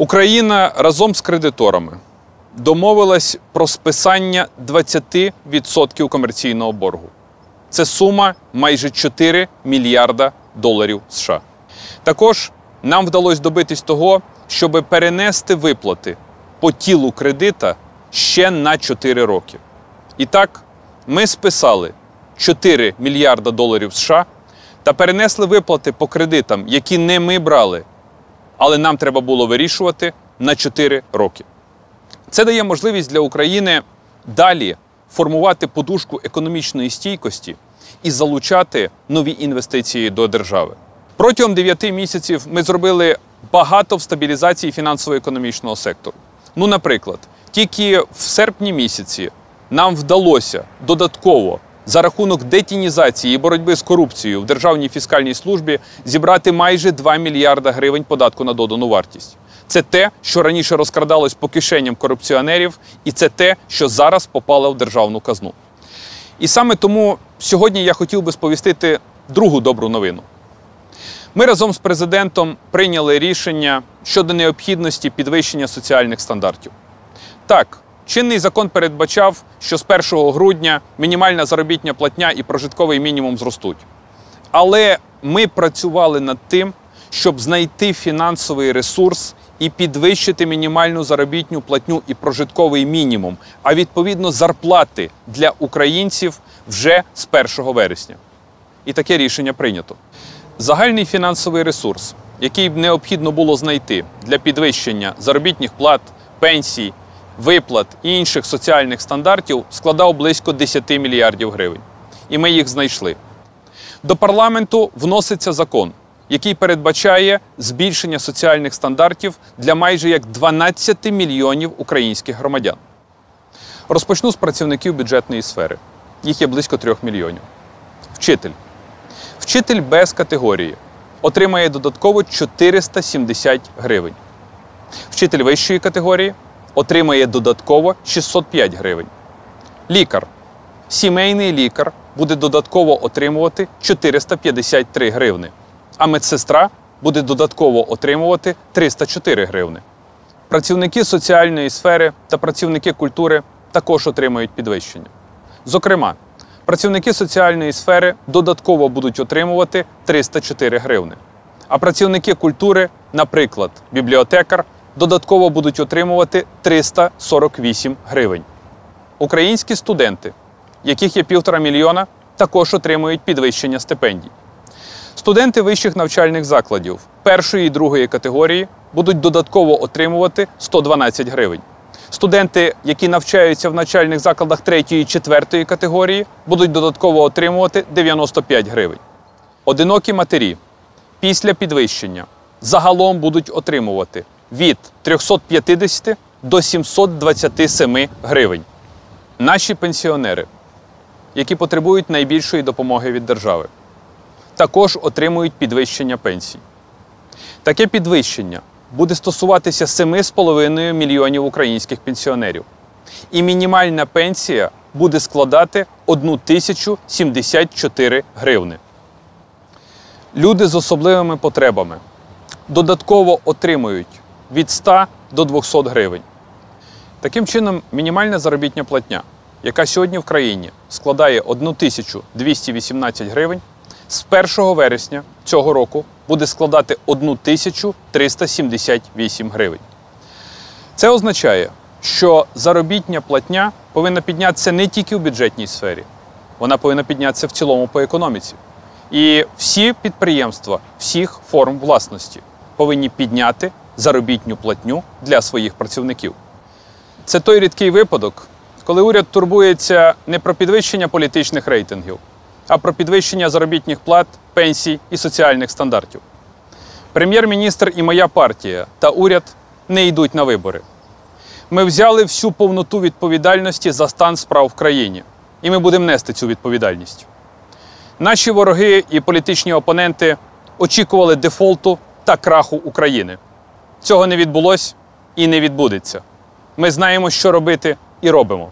Україна разом з кредиторами домовилась про списання 20% комерційного боргу. Це сума майже 4 мільярда доларів США. Також нам вдалося добитись того, щоб перенести виплати по тілу кредита ще на 4 роки. І так, ми списали 4 мільярда доларів США та перенесли виплати по кредитам, які не ми брали, але нам треба було вирішувати на 4 роки. Це дає можливість для України далі формувати подушку економічної стійкості і залучати нові інвестиції до держави. Протягом 9 місяців ми зробили багато в стабілізації фінансово-економічного сектору. Наприклад, тільки в серпні місяці нам вдалося додатково за рахунок детінізації і боротьби з корупцією в Державній фіскальній службі зібрати майже 2 мільярда гривень податку на додану вартість. Це те, що раніше розкрадалось по кишеням корупціонерів, і це те, що зараз попало в державну казну. І саме тому сьогодні я хотів би сповістити другу добру новину. Ми разом з Президентом прийняли рішення щодо необхідності підвищення соціальних стандартів. Так, чинний закон передбачав, що з 1 грудня мінімальна заробітна платня і прожитковий мінімум зростуть. Але ми працювали над тим, щоб знайти фінансовий ресурс і підвищити мінімальну заробітну платню і прожитковий мінімум, а відповідно зарплати для українців вже з 1 вересня. І таке рішення прийнято. Загальний фінансовий ресурс, який б необхідно було знайти для підвищення заробітних плат, пенсій, виплат і інших соціальних стандартів, складав близько 10 мільярдів гривень. І ми їх знайшли. До парламенту вноситься закон, який передбачає збільшення соціальних стандартів для майже як 12 мільйонів українських громадян. Розпочну з працівників бюджетної сфери. Їх є близько 3 мільйонів. Вчитель. Вчитель без категорії отримає додатково 470 гривень. Вчитель вищої категорії отримає додатково 605 гривень. Лікар. Сімейний лікар буде додатково отримувати 453 гривні, а медсестра буде додатково отримувати 304 гривні. Працівники соціальної сфери та працівники культури також отримають підвищення. Зокрема, працівники соціальної сфери додатково будуть отримувати 304 гривні, а працівники культури, наприклад, бібліотекар, додатково будуть отримувати 348 гривень. Українські студенти, яких є 1,5 мільйона, також отримують підвищення стипендій. Студенти вищих навчальних закладів першої і другої категорії будуть додатково отримувати 112 гривень. Студенти, які навчаються в навчальних закладах 3-ї і 4-ї категорії, будуть додатково отримувати 95 гривень. Одинокі матері після підвищення загалом будуть отримувати від 350 до 727 гривень. Наші пенсіонери, які потребують найбільшої допомоги від держави, також отримують підвищення пенсій. Таке підвищення буде стосуватися 7,5 мільйонів українських пенсіонерів. І мінімальна пенсія буде складати 1074 гривні. Люди з особливими потребами додатково отримують від 100 до 200 гривень. Таким чином, мінімальна заробітна платня, яка сьогодні в країні складає 1218 гривень, з 1 вересня цього року буде складати 1378 гривень. Це означає, що заробітна платня повинна піднятися не тільки в бюджетній сфері, вона повинна піднятися в цілому по економіці. І всі підприємства всіх форм власності повинні підняти заробітну платню для своїх працівників. Це той рідкий випадок, коли уряд турбується не про підвищення політичних рейтингів, а про підвищення заробітних плат, пенсій і соціальних стандартів. Прем'єр-міністр і моя партія та уряд не йдуть на вибори. Ми взяли всю повноту відповідальності за стан справ в країні, і ми будемо нести цю відповідальність. Наші вороги і політичні опоненти очікували дефолту та краху України. Цього не відбулось і не відбудеться. Ми знаємо, що робити, і робимо.